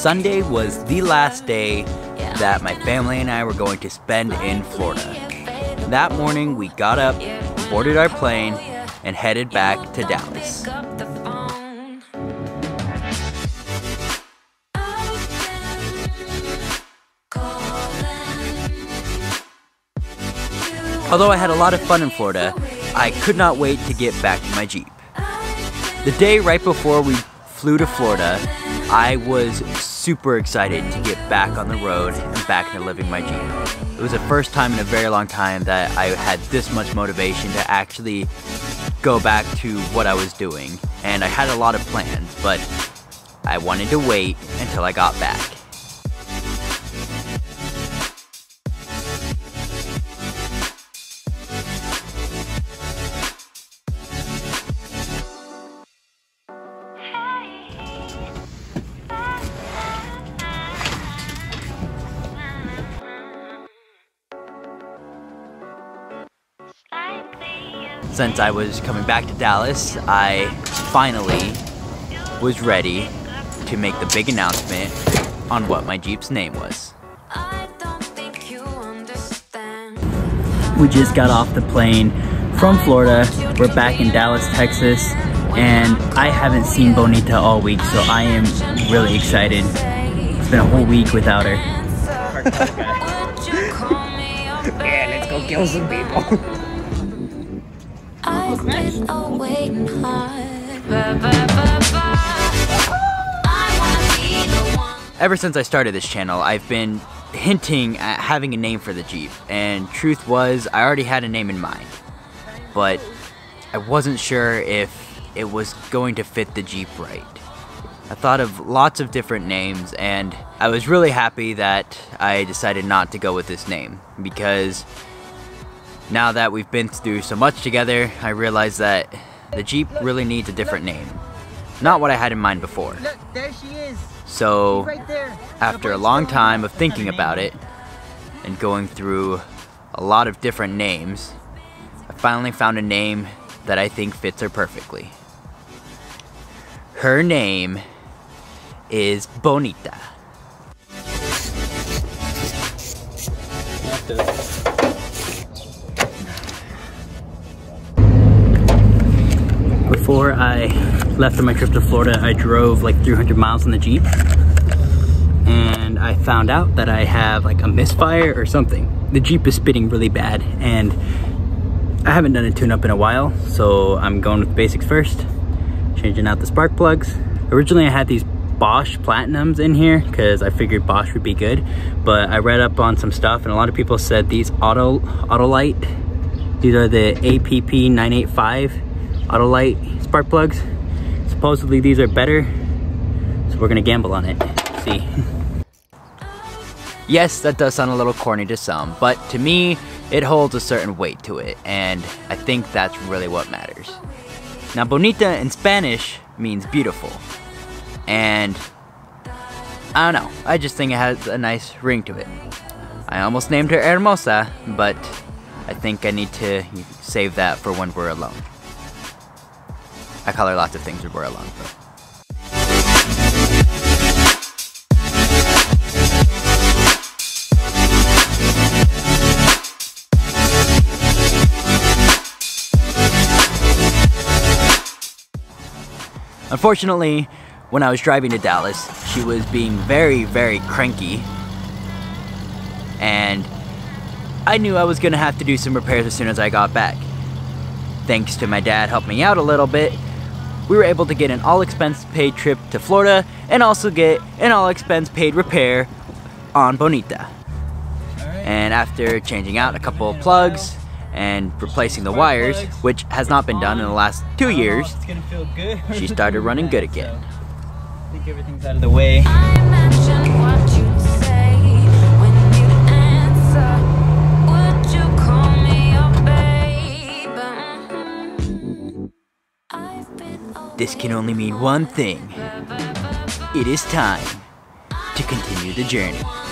Sunday was the last day that my family and I were going to spend in Florida. That morning, we got up, boarded our plane, and headed back to Dallas. Although I had a lot of fun in Florida, I could not wait to get back to my Jeep. The day right before we flew to Florida, I was super excited to get back on the road and back to living my Jeep. It was the first time in a very long time that I had this much motivation to actually go back to what I was doing. And I had a lot of plans, but I wanted to wait until I got back. Since I was coming back to Dallas, I finally was ready to make the big announcement on what my Jeep's name was. We just got off the plane from Florida. We're back in Dallas, Texas, and I haven't seen Bonita all week, so I am really excited. It's been a whole week without her. Yeah, let's go kill some people. Ever since I started this channel, I've been hinting at having a name for the Jeep, and truth was, I already had a name in mind, but I wasn't sure if it was going to fit the Jeep right. I thought of lots of different names, and I was really happy that I decided not to go with this name, because now that we've been through so much together, I realized that the Jeep really needs a different name. Not what I had in mind before. Look, there she is. So, after a long time of thinking about it and going through a lot of different names, I finally found a name that I think fits her perfectly. Her name is Bonita. Before I left on my trip to Florida, I drove like 300 miles in the Jeep, and I found out that I have like a misfire or something. The Jeep is spitting really bad, and I haven't done a tune-up in a while, so I'm going with the basics first, changing out the spark plugs. Originally I had these Bosch Platinums in here because I figured Bosch would be good, but I read up on some stuff and a lot of people said these AutoLite, these are the AP985 AutoLite spark plugs. Supposedly these are better, so we're gonna gamble on it. See. Yes, that does sound a little corny to some, but to me, it holds a certain weight to it, and I think that's really what matters. Now, Bonita in Spanish means beautiful, and I don't know, I just think it has a nice ring to it. I almost named her Hermosa, but I think I need to save that for when we're alone. I call her lots of things when we're alone. But. Unfortunately, when I was driving to Dallas, she was being very, very cranky. And I knew I was gonna have to do some repairs as soon as I got back. Thanks to my dad helping me out a little bit, we were able to get an all-expense-paid trip to Florida and also get an all-expense-paid repair on Bonita. And after changing out a couple of plugs and replacing the wires, which has not been done in the last 2 years, she started running good again. I think everything's out of the way. This can only mean one thing. It is time to continue the journey.